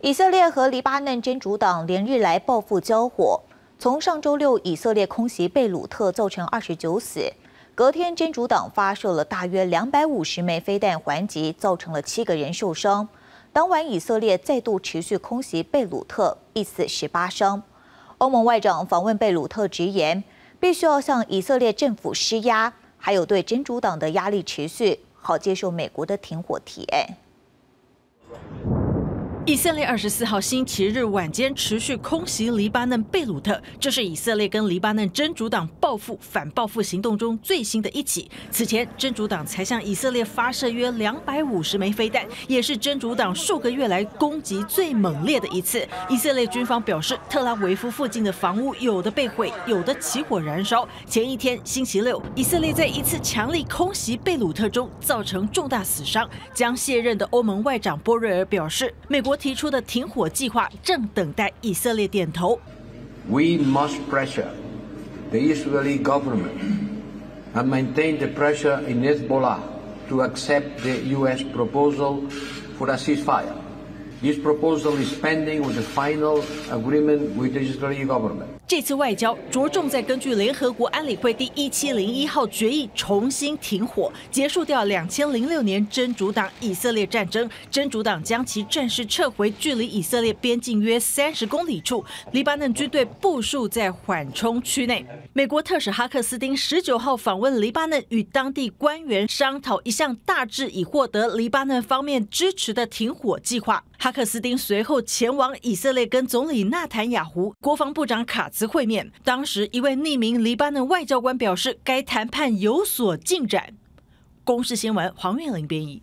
以色列和黎巴嫩真主党连日来报复交火。从上周六以色列空袭贝鲁特造成29死，隔天真主党发射了大约250枚飞弹还击，造成了7个人受伤。当晚以色列再度持续空袭贝鲁特，一死18伤。欧盟外长访问贝鲁特直言，必须要向以色列政府施压，还有对真主党的压力持续，好接受美国的停火提案。 以色列24号星期日晚间持续空袭黎巴嫩贝鲁特，这是以色列跟黎巴嫩真主党报复反报复行动中最新的一起。此前，真主党才向以色列发射约250枚飞弹，也是真主党数个月来攻击最猛烈的一次。以色列军方表示，特拉维夫附近的房屋有的被毁，有的起火燃烧。前一天，星期六，以色列在一次强力空袭贝鲁特中造成重大死伤。将卸任的欧盟外长波瑞尔表示，美国 提出的停火计划正等待以色列点头。We must pressure the Israeli government and maintain the pressure in Hezbollah to accept the U.S. proposal for a ceasefire. This proposal is pending with the final agreement with the Israeli government. 这次外交着重在根据联合国安理会第1701号决议重新停火，结束掉2006年真主党以色列战争。真主党将其战士撤回距离以色列边境约30公里处，黎巴嫩军队部署在缓冲区内。美国特使哈克斯汀19号访问黎巴嫩，与当地官员商讨一项大致已获得黎巴嫩方面支持的停火计划。 哈克斯汀随后前往以色列，跟总理纳坦雅胡、国防部长卡兹会面。当时，一位匿名黎巴嫩外交官表示，该谈判有所进展。公视新闻黄韵玲编译。